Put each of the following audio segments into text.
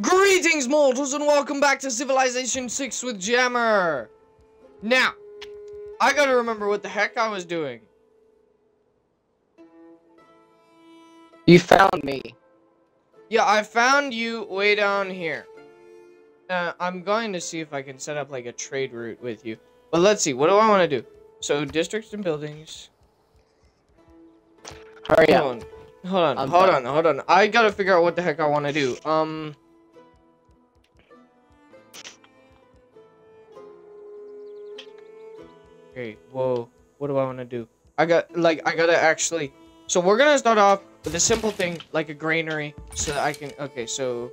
Greetings, mortals, and welcome back to Civilization VI with Jammer. Now, I gotta remember what the heck I was doing. You found me. Yeah, I found you way down here. I'm going to see if I can set up like a trade route with you. But let's see, what do I want to do? So, districts and buildings. Hurry up. Hold on. I gotta figure out what the heck I want to do. Okay, whoa. What do I want to do? I gotta actually... So we're gonna start off with a simple thing, like a granary, so that I can... Okay, so...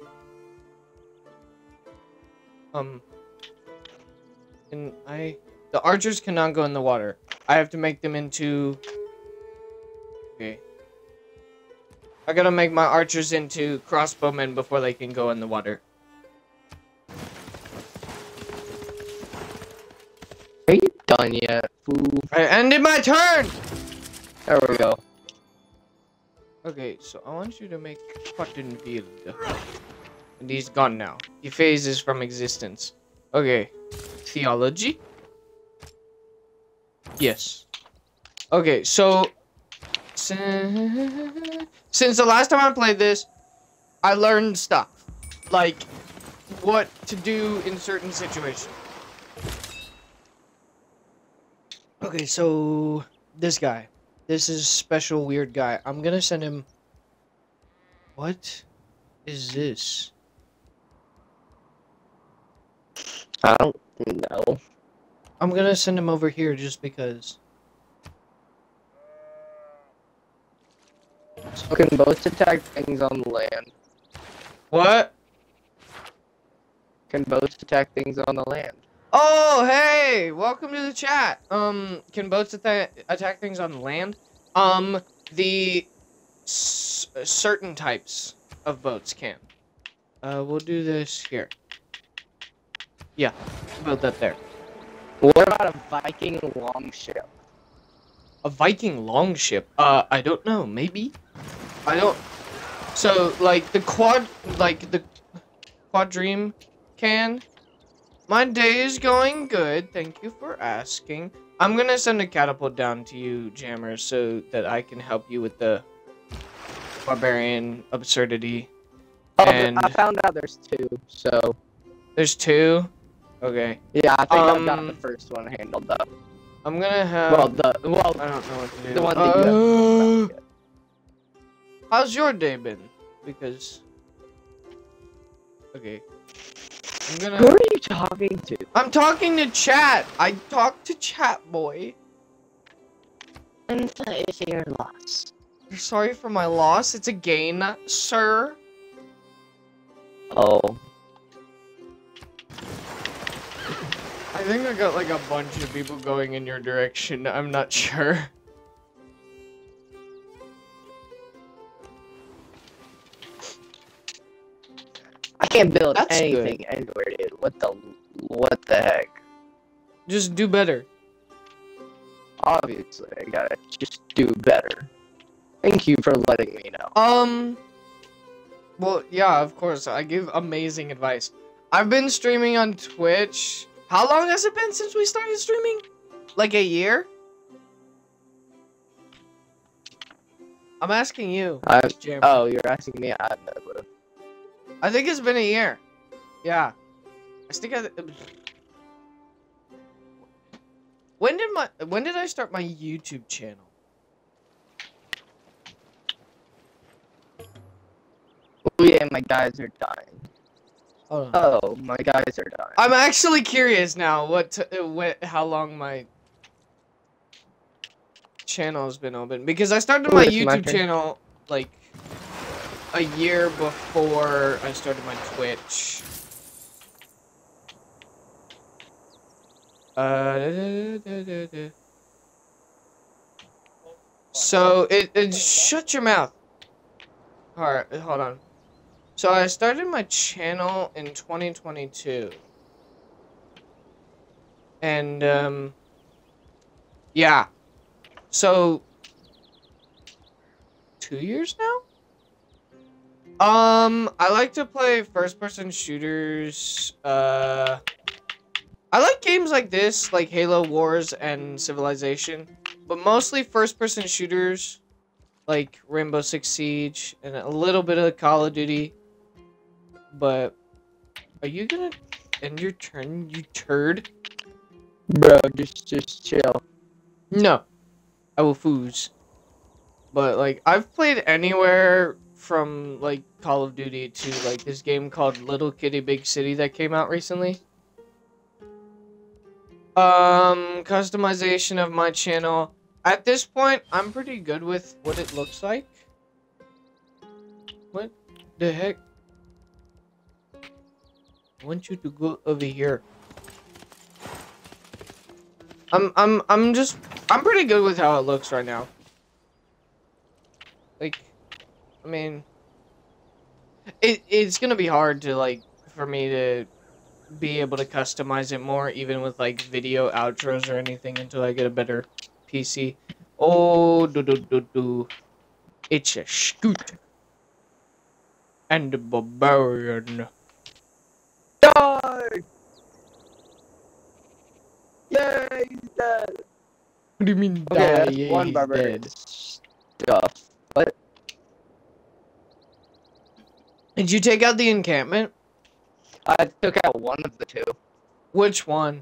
Can I... The archers cannot go in the water. I have to make them into... Okay. I gotta make my archers into crossbowmen before they can go in the water. Are you done yet, fool? I ended my turn! There we go. Okay, so I want you to make cotton field. And he's gone now. He phases from existence. Okay. Theology? Yes. Okay, so... Since the last time I played this, I learned stuff. Like, what to do in certain situations. Okay, so... This guy. This is special weird guy. I'm gonna send him... What is this? I don't know. I'm gonna send him over here just because... So can boats attack things on the land? What? Can boats attack things on the land? Oh, hey! Welcome to the chat! Can boats attack things on the land? The... certain types of boats can. We'll do this here. Yeah, build that there. What about a Viking longship? A Viking longship? I don't know, maybe? I don't... So, like, the quad... Like, the... Quadream can... My day is going good, thank you for asking. I'm gonna send a catapult down to you, Jammer, so that I can help you with the barbarian absurdity. Oh, and I found out there's two, so... There's two? Okay. Yeah, I think I've got the first one handled, though. I'm gonna have... Well, I don't know what to do. The one that you have. How's your day been? Because... Okay. I'm gonna... Who are you talking to? I'm talking to chat! I talk to chat, boy! I'm sorry for your loss. You're sorry for my loss? It's a gain, sir? Oh. I think I got like a bunch of people going in your direction, I'm not sure. I can't build anything anywhere, dude. What the heck? Just do better. Obviously, I gotta just do better. Thank you for letting me know. Well, yeah, of course. I give amazing advice. I've been streaming on Twitch. How long has it been since we started streaming? Like a year? I'm asking you. Oh, you're asking me? I have no clue. I think it's been a year. Yeah. When did I start my YouTube channel? Oh yeah, my guys are dying. Hold on. Oh, my guys are dying. I'm actually curious now how long my channel has been open, because I started my YouTube channel like a year before I started my Twitch. So it shut your mouth. All right, hold on. So I started my channel in 2022. And yeah. So 2 years now? I like to play first-person shooters. I like games like this, like Halo Wars and Civilization, but mostly first-person shooters, like Rainbow Six Siege and a little bit of Call of Duty. But are you gonna end your turn, you turd? Bro, just chill. No, I will foos. But like, I've played anywhere from like Call of Duty to like this game called Little Kitty Big City that came out recently. Customization of my channel. At this point, I'm pretty good with what it looks like. What the heck? I want you to go over here. I'm pretty good with how it looks right now. Like, I mean, it's gonna be hard to like, for me to be able to customize it more, even with like video outros or anything, until I get a better PC. Oh, it's a scoot and a barbarian. Die! Yeah, he's dead. What do you mean die? Okay, yeah, one barbarian stuff. What? Did you take out the encampment? I took out one of the two. Which one?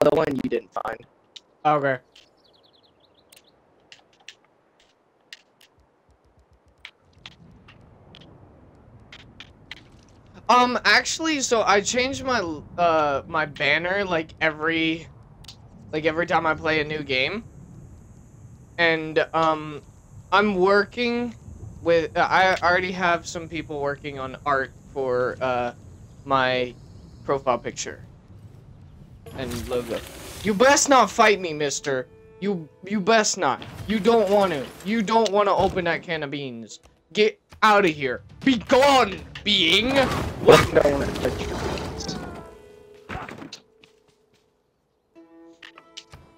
The one you didn't find. Okay. Actually, so I change my, my banner, like, every time I play a new game. And, I'm working with, I already have some people working on art for, my profile picture and logo. You best not fight me, mister. You best not. You don't want to. You don't want to open that can of beans. Get out of here. Be gone, being. What? No, I want to touch your beans.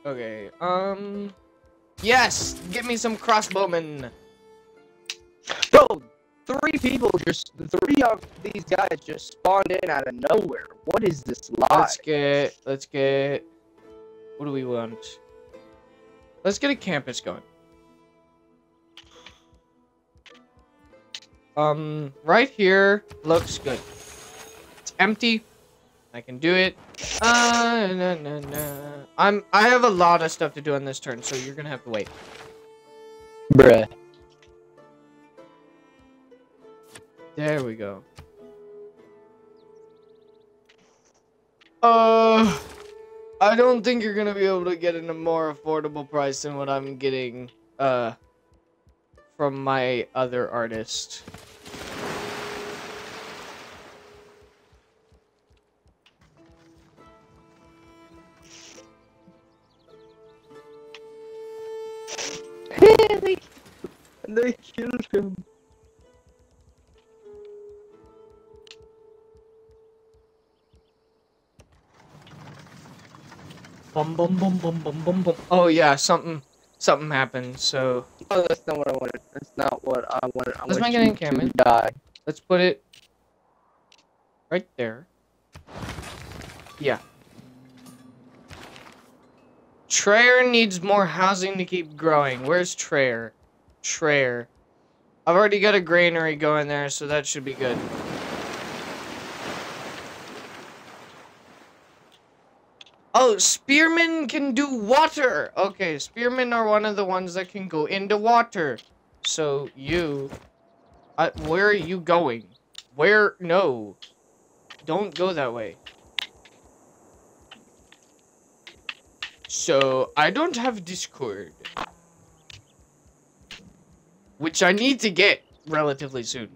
Okay, yes! Get me some crossbowmen! Bro! Three of these guys just spawned in out of nowhere. What is this lie? Let's get... What do we want? Let's get a campus going. Right here looks good. It's empty. I can do it. I have a lot of stuff to do on this turn, so you're gonna have to wait. Bruh. There we go. I don't think you're gonna be able to get in a more affordable price than what I'm getting, from my other artist. They killed him. Bum, bum, bum, bum, bum, bum, bum. Oh yeah, something happened. So. Oh, that's not what I wanted. That's not what I wanted. Let's make an encampment. Let's put it right there. Yeah. Treyer needs more housing to keep growing. Where's Treyer? Treyer. I've already got a granary going there, so that should be good. Oh, spearmen can do water! Okay, spearmen are one of the ones that can go into water. So, you... where are you going? Where? No. Don't go that way. So, I don't have Discord. Which I need to get relatively soon.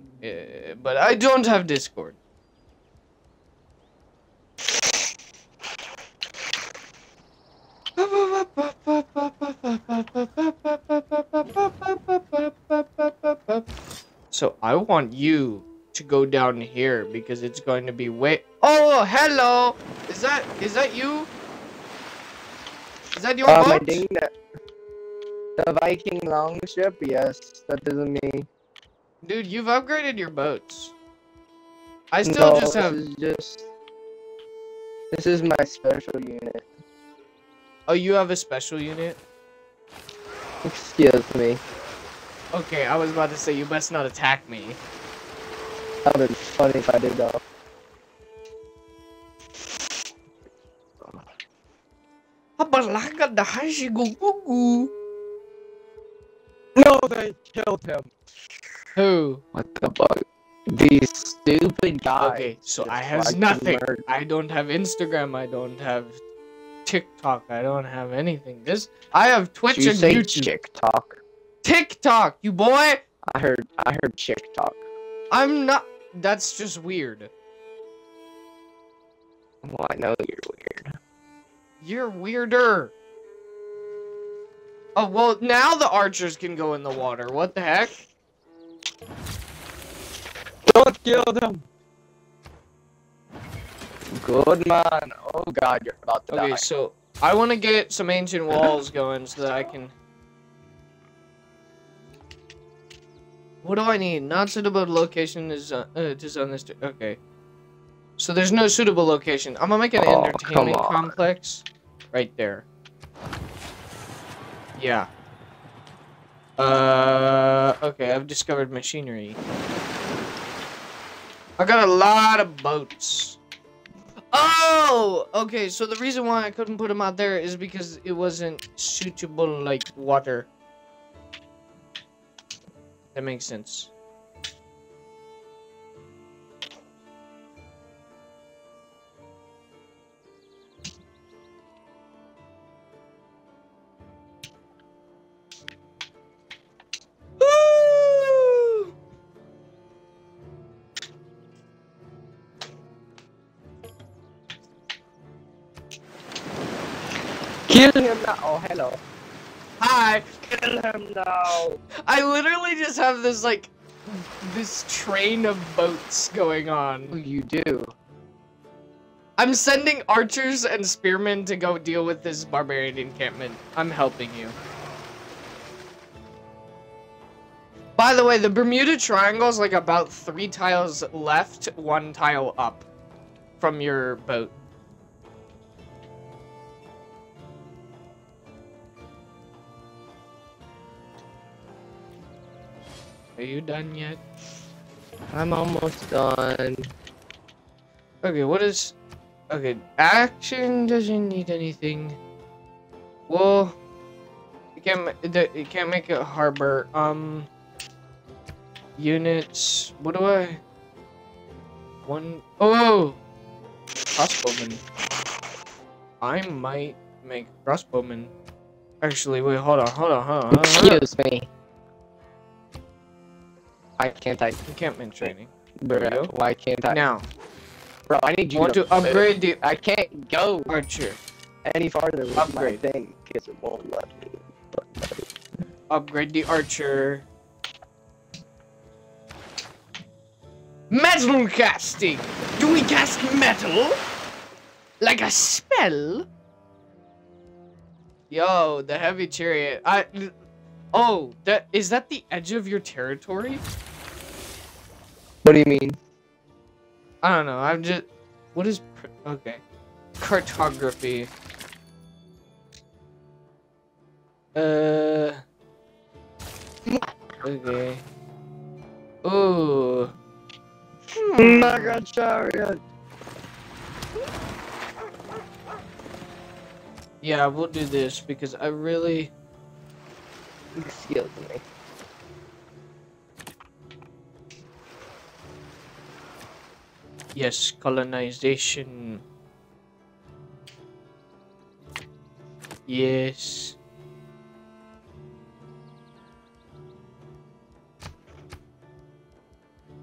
But I don't have Discord. So I want you to go down here because it's going to be way. Oh, hello! Is that you? Is that your boat? The Viking longship? Yes, that isn't me. Dude, you've upgraded your boats. I still no, just have... This is my special unit. Oh, you have a special unit? Excuse me. Okay, I was about to say, you best not attack me. That would be funny if I did, though. No, they killed him. Who? What the fuck? These stupid guys. Okay, so I have nothing. I don't have Instagram. I don't have TikTok. I don't have anything. I have Twitch and YouTube. Did you say TikTok? TikTok, you boy. I heard TikTok. I'm not. That's just weird. Well, I know you're weird. You're weirder. Oh, well, now the archers can go in the water. What the heck? Don't kill them. Good man. Oh, God, you're about to die. Okay, so I want to get some ancient walls going so that I can... What do I need? Not suitable location is to zone this... Okay. So there's no suitable location. I'm gonna make an entertainment complex right there. Yeah. Okay, I've discovered machinery. I got a lot of boats. Oh! Okay, so the reason why I couldn't put them out there is because it wasn't suitable, like, water. That makes sense. Kill him now. Oh, hello. Hi. Kill him now. I literally just have this, like, this train of boats going on. Oh, you do. I'm sending archers and spearmen to go deal with this barbarian encampment. I'm helping you. By the way, the Bermuda Triangle is, like, about 3 tiles left, 1 tile up from your boat. Are you done yet? I'm almost done. Okay, what is... Okay, action doesn't need anything. Well, it can't make a harbor. Units. What do I... One... Oh! Crossbowmen. I might make crossbowmen. Actually, wait, hold on. Excuse me. Why can't I? Encampment training. Bro, why can't I? Now. Bro, I need you to upgrade the... I can't go archer any farther with upgrade. My thing, because it won't let me. Upgrade the archer. Metal casting! Do we cast metal? Like a spell? Yo, the heavy chariot. Oh, is that the edge of your territory? What do you mean? I don't know, I'm just... What is... Okay. Cartography. Okay. Ooh. Mega chariot! Yeah, we'll do this because I really... Excuse me. Yes, colonization. Yes.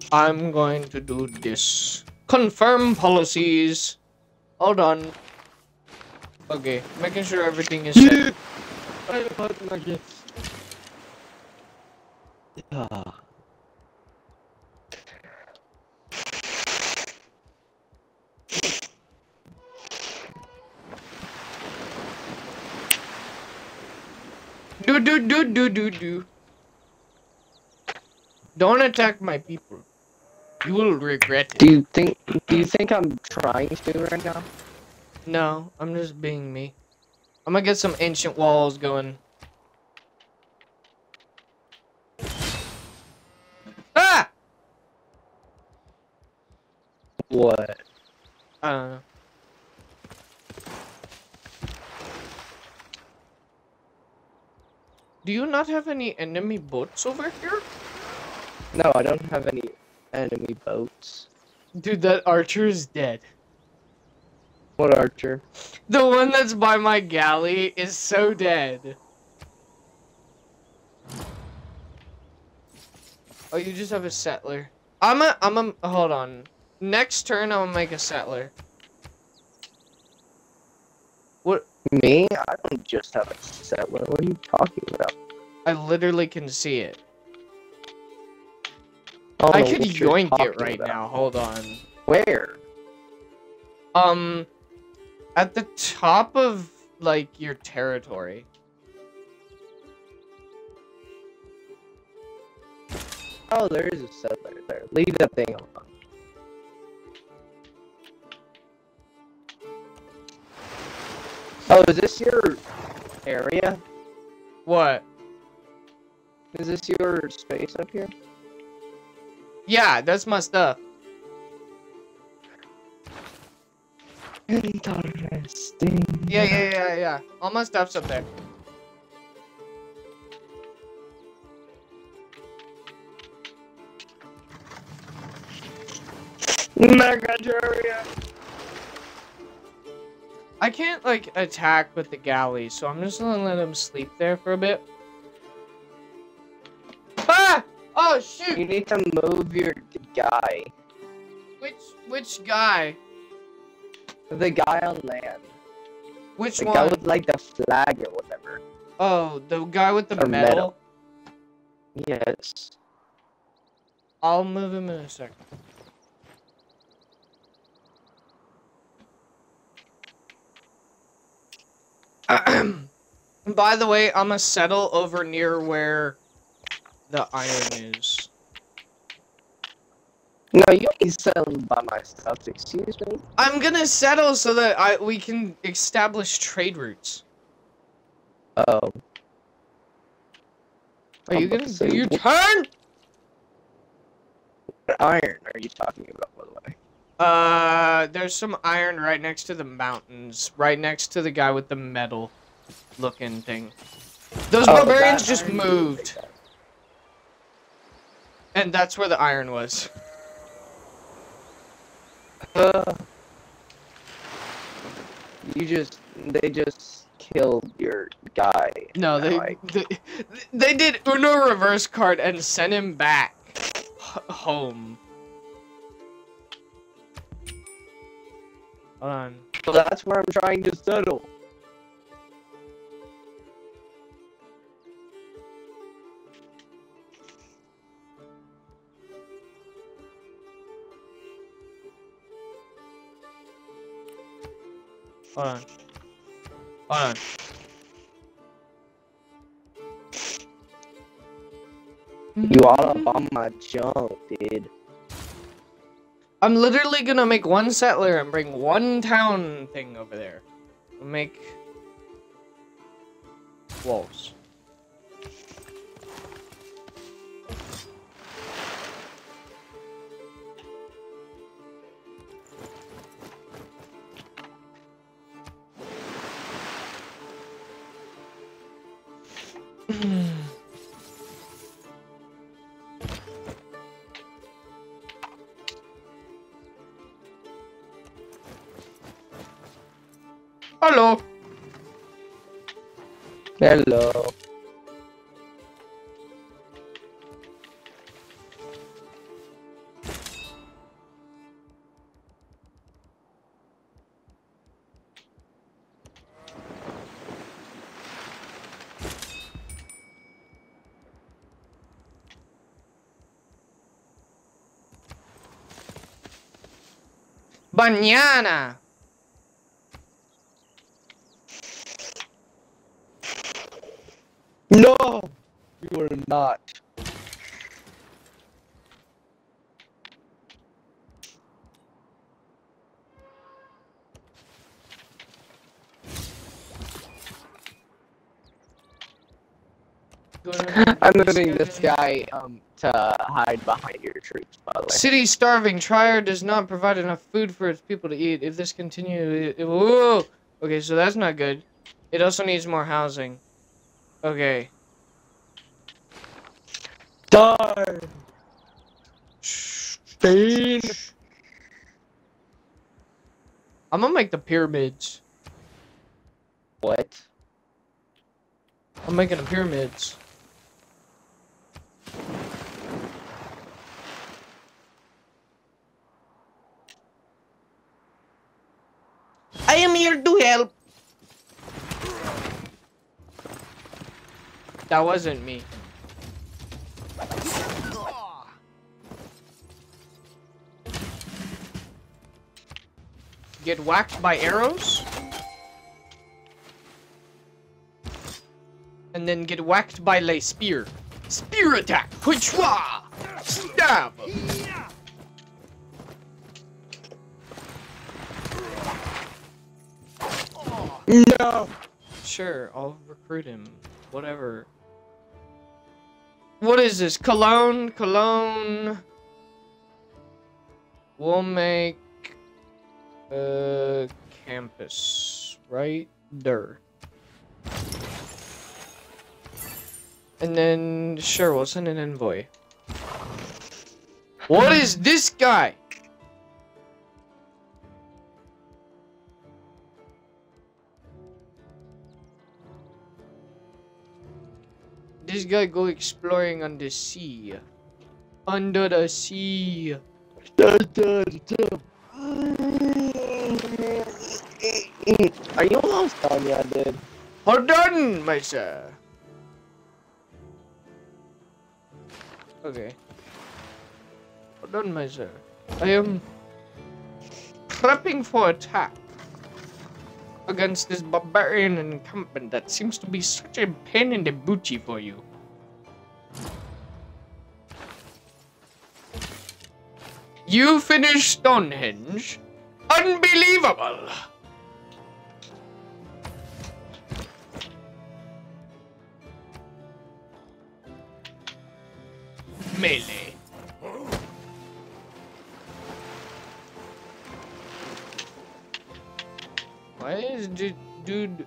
I'm going to do this. Confirm policies. Hold on. Okay, making sure everything is set. Don't attack my people. You will regret it. Do you think I'm trying to right now? No, I'm just being me. I'm gonna get some ancient walls going. Ah! What? I don't know. Do you not have any enemy boats over here? No, I don't have any enemy boats. Dude, that archer is dead. What archer? The one that's by my galley is so dead. Oh, you just have a settler. Hold on. Next turn, I'm gonna make a settler. What? Me? I don't just have a settler. What are you talking about? I literally can see it. I could yoink it right now. Hold on. Where? At the top of, like, your territory. Oh, there is a settler there. Leave that thing alone. Oh, is this your area? What? Is this your space up here? Yeah, that's my stuff. Interesting. Yeah. All my stuff's up there. Megataria! I can't, like, attack with the galley, so I'm just gonna let him sleep there for a bit. Ah! Oh, shoot! You need to move your guy. Which guy? The guy on land. Which one? The guy with, like, the flag or whatever. Oh, the guy with the medal? Yes. I'll move him in a second. By the way, I'm gonna settle over near where the iron is. No, you ain't settling by myself, excuse me. I'm gonna settle so that we can establish trade routes. Oh. Are you gonna do your turn? What iron are you talking about, by the way? There's some iron right next to the mountains, right next to the guy with the metal looking thing. Those barbarians just moved. And that's where the iron was. They just killed your guy. No, they did Uno reverse card and sent him back home. Hold on. So that's where I'm trying to settle. Hold on. You all up on my junk, dude. I'm literally gonna make one settler and bring one town thing over there. Make walls. Hello. Banana. No, you are not. I'm moving this guy to hide behind your troops, by the way. City's starving. Trier does not provide enough food for its people to eat. If this continues... Whoa! Okay, so that's not good. It also needs more housing. Okay. Darn! Spain! I'm gonna make the pyramids. What? I'm making the pyramids. I am here to help. That wasn't me. Get whacked by arrows? And then get whacked by a spear. Spear attack! Huchwa! Stab! No! Sure, I'll recruit him. Whatever. What is this? Cologne? Cologne. We'll make... campus. Right there. And then, sure, we'll send an envoy. What is this guy? This guy go exploring on the sea. Under the sea. Are you almost done yet, dude? We're done, my sir. Okay. We're done, my sir. I am prepping for attack against this barbarian incumbent that seems to be such a pain in the booty for you. You finished Stonehenge? Unbelievable! Melee. Why is this dude...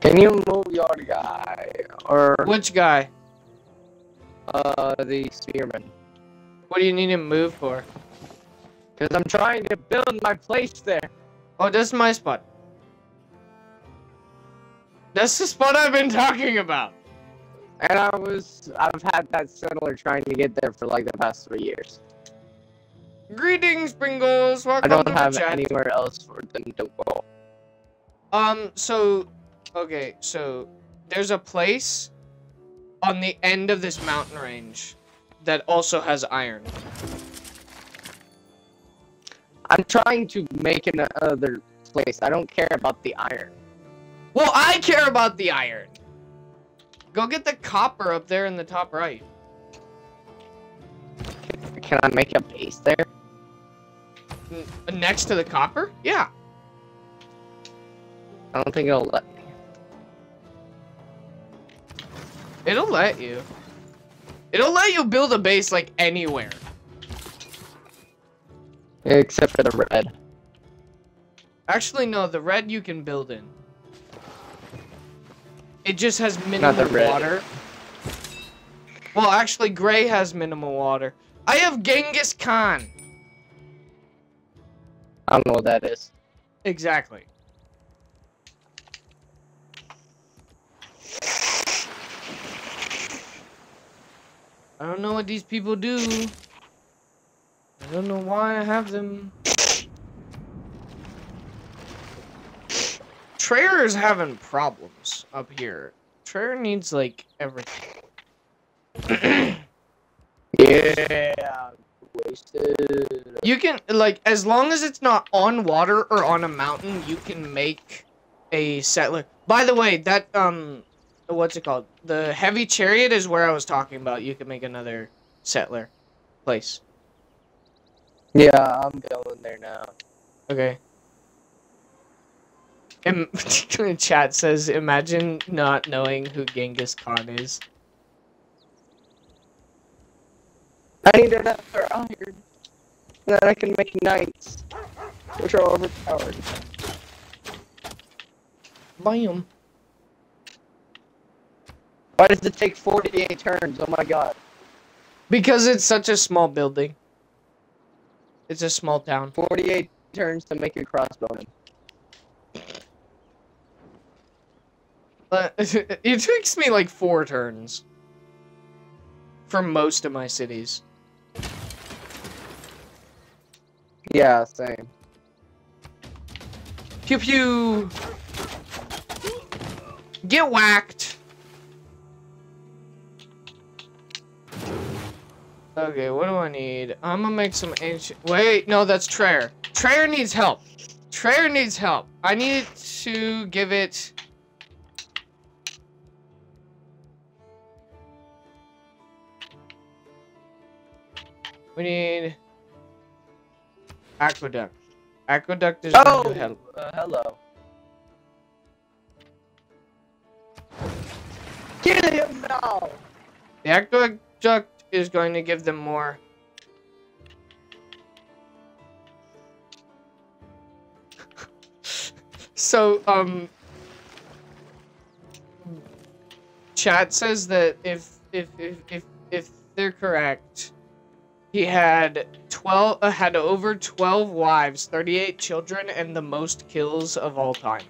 Can you move your guy, or... Which guy? The spearman. What do you need him move for? Because I'm trying to build my place there. Oh, that's my spot. That's the spot I've been talking about. And I've had that settler trying to get there for like the past 3 years. Greetings, Pringles. Welcome to the chat. I don't have anywhere else for them to go. Okay, so there's a place on the end of this mountain range that also has iron. I'm trying to make another place. I don't care about the iron. Well, I care about the iron. Go get the copper up there in the top right. Can I make a base there? Next to the copper? Yeah. I don't think it'll let me. It'll let you. It'll let you build a base, like, anywhere. Except for the red. Actually, no, the red you can build in. It just has minimal water. Well, actually, gray has minimal water. I have Genghis Khan. I don't know what that is. Exactly. I don't know what these people do. I don't know why I have them. Trayer is having problems up here. Trayer needs, like, everything. Yeah. Wasted. You can, like, as long as it's not on water or on a mountain, you can make a settler. By the way, that, what's it called? The heavy chariot is where I was talking about. You can make another settler place. Yeah, I'm going there now. Okay. Chat says, imagine not knowing who Genghis Khan is. I need enough iron that I can make knights, which are overpowered. Bam. Why does it take 48 turns? Oh my god. Because it's such a small building. It's a small town. 48 turns to make your crossbowman. It takes me like 4 turns. For most of my cities. Yeah, same. Pew pew! Get whacked! Okay, what do I need? I'm gonna make some ancient... Wait, no, that's Treyer. Treyer needs help. Treyer needs help. I need to give it... We need... Aqueduct. Aqueduct is... Oh! Going to help. Hello. Kill him now! The aqueduct is going to give them more. So, Chat says that if they're correct, he had over 12 wives, 38 children, and the most kills of all time.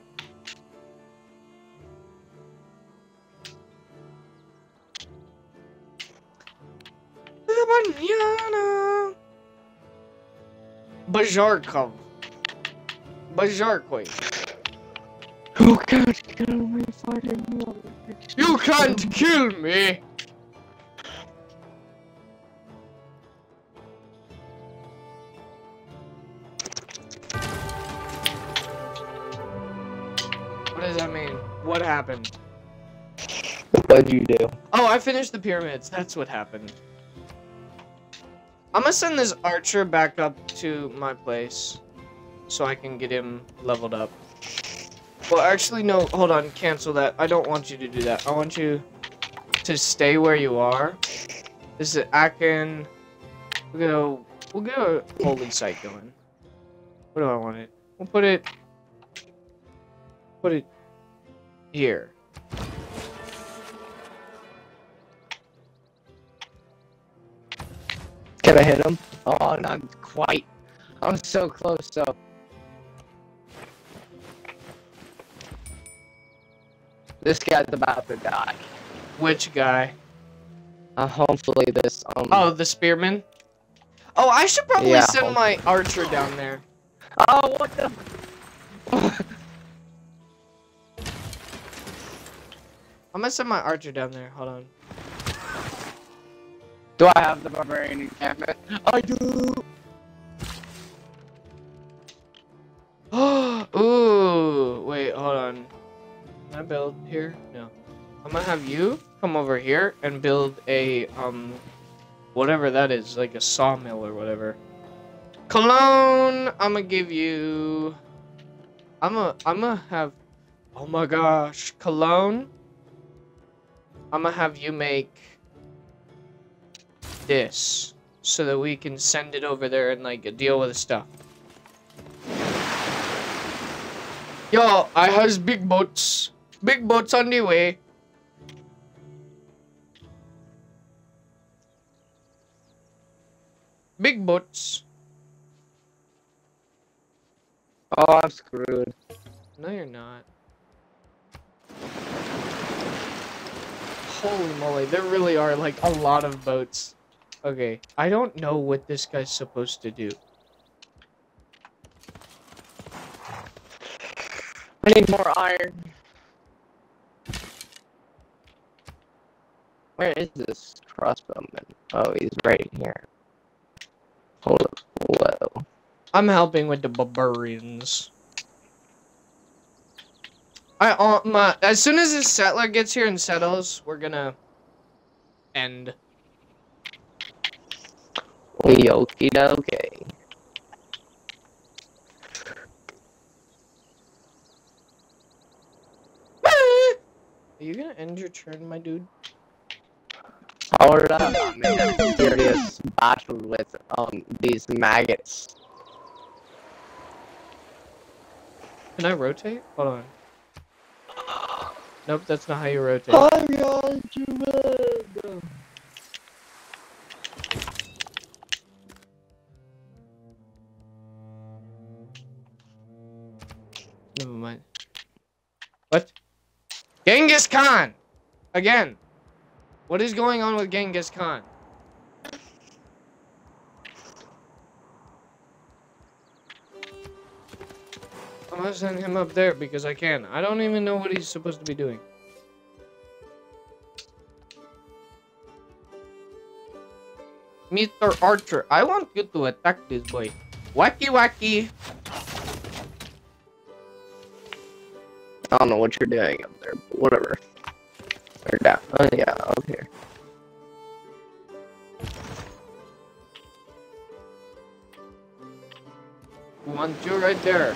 Bajarkov. Bajarkoy. You can't kill me, father. You can't kill me. What does that mean? What happened? What did you do? Oh, I finished the pyramids. That's what happened. I'm gonna send this archer back up to my place so I can get him leveled up. Well, actually, no, hold on. Cancel that. I don't want you to do that. I want you to stay where you are. This is... I can... We'll get a holy site going. Where do I want it? We'll put it... Put it here. Can I hit him? Oh, not quite. I'm so close up. This guy's about to die. Which guy? Hopefully this. Oh, the spearman. Oh, I should probably send hopefully my archer down there. Oh, what the? I'm gonna send my archer down there. Hold on. Do I have the barbarian encampment? I do! Ooh! Wait, hold on. Can I build here? No. I'm gonna have you come over here and build a, whatever that is, like a sawmill or whatever. Cologne! I'm gonna give you... I'm gonna have... Oh my gosh. Cologne? I'm gonna have you make... this so that we can send it over there and like deal with the stuff. Yo, I has big boats on the way. Big boats. Oh, I'm screwed. No, you're not. Holy moly, there really are like a lot of boats. Okay, I don't know what this guy's supposed to do. I need more iron. Where is this crossbowman? Oh, he's right here. Hold up. Whoa. I'm helping with the barbarians. As soon as this settler gets here and settles, we're gonna end. Okay. Are you gonna end your turn, my dude? Hold up, I'm in a serious battle with these maggots. Can I rotate? Hold on. Nope, that's not how you rotate. I'm going to bed. Never mind. What? Genghis Khan! Again! What is going on with Genghis Khan? I'm gonna send him up there because I can. I don't even know what he's supposed to be doing. Mr. Archer, I want you to attack this boy. Wacky wacky! I don't know what you're doing up there, but whatever. Or down. Oh yeah, up here. One, two, right there.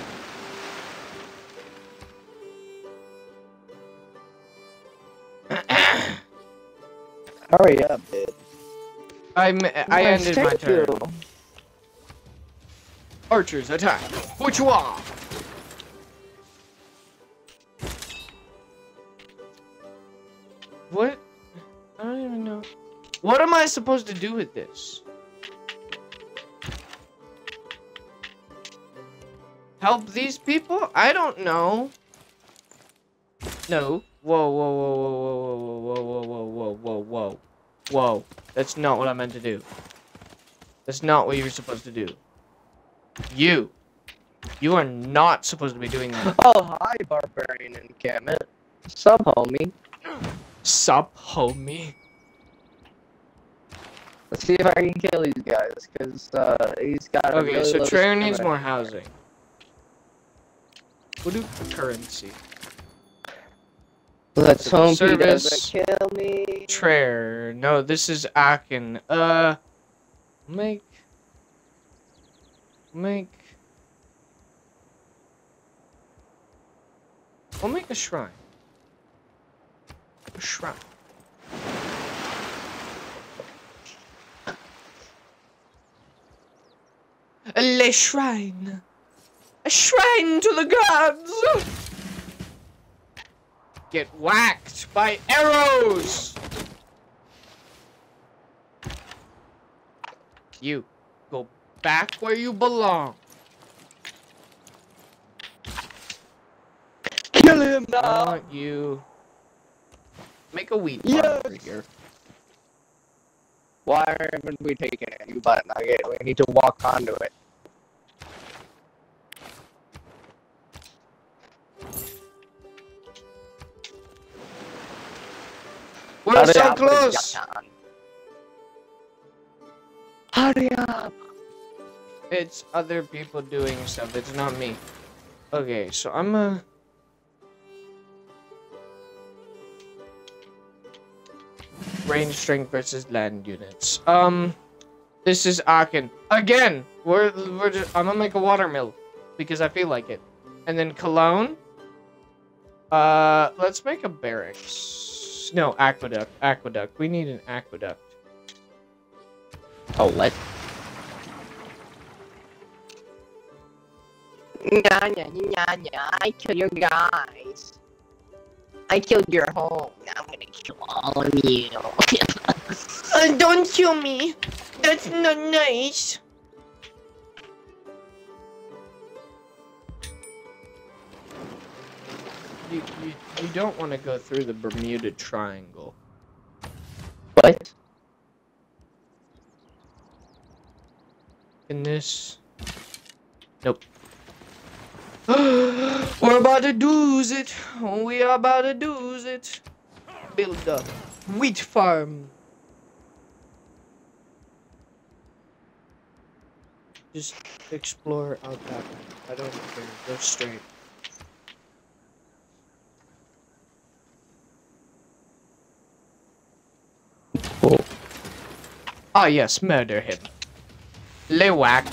Hurry up, dude. I ended my turn. Archers attack. Which one? What? I don't even know. What am I supposed to do with this? Help these people? I don't know. No. Whoa, whoa, whoa, whoa, whoa, whoa, whoa, whoa, whoa, whoa, whoa. That's not what I meant to do. That's not what you were supposed to do. You. You are not supposed to be doing that. Oh, hi, Barbarian Encampment. Sup, homie. Sup, homie. Let's see if I can kill these guys, because he's got. Okay, really so Traer needs more housing. We'll do currency. Let's hope he doesn't kill me. Traer. No, this is Akin. We'll make a shrine. A shrine. Le shrine. A shrine to the gods. Get whacked by arrows. You go back where you belong. Kill him now. I want you. Make a wheat farm over here. Why haven't we taken it? You butt nugget. We need to walk onto it. We're so close! Hurry up! It's other people doing stuff. It's not me. Okay, so I'm a. Range strength versus land units. This is Aachen. Again! We're just, I'm gonna make a watermill. Because I feel like it. And then Cologne. Let's make a barracks. No, aqueduct. Aqueduct. We need an aqueduct. Oh, what? Nah, nah, nah, nah. I killed your guys. I killed your home. Now I'm gonna kill all of you. Don't kill me. That's not nice. You don't want to go through the Bermuda Triangle. What? In this? Nope. We're about to doze it. We are about to doze it. Build a wheat farm. Just explore out that way. I don't care. Go straight. Oh. Ah yes, murder him. Lewak.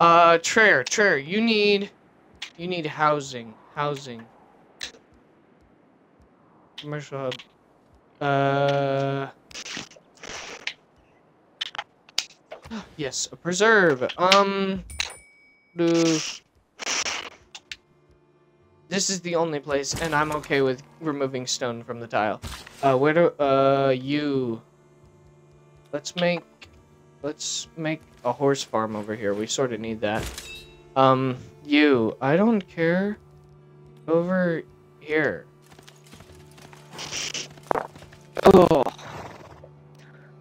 Traer, you need housing. Commercial hub. Yes, a preserve. This is the only place, and I'm okay with removing stone from the tile. Where do, you... Let's make a horse farm over here. We sort of need that. You, I don't care. Over here. Oh.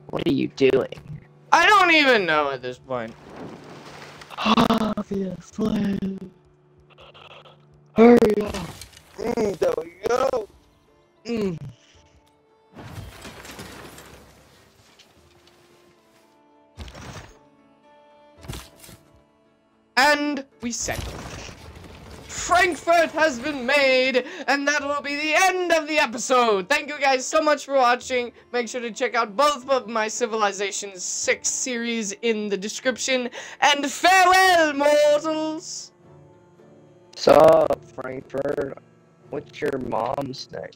What are you doing? I don't even know at this point. Obviously. Hurry up. There we go. And we settle. Frankfurt has been made, and that will be the end of the episode. Thank you guys so much for watching. Make sure to check out both of my Civilization VI series in the description. And farewell, mortals! Sup, Frankfurt? What's your mom's name?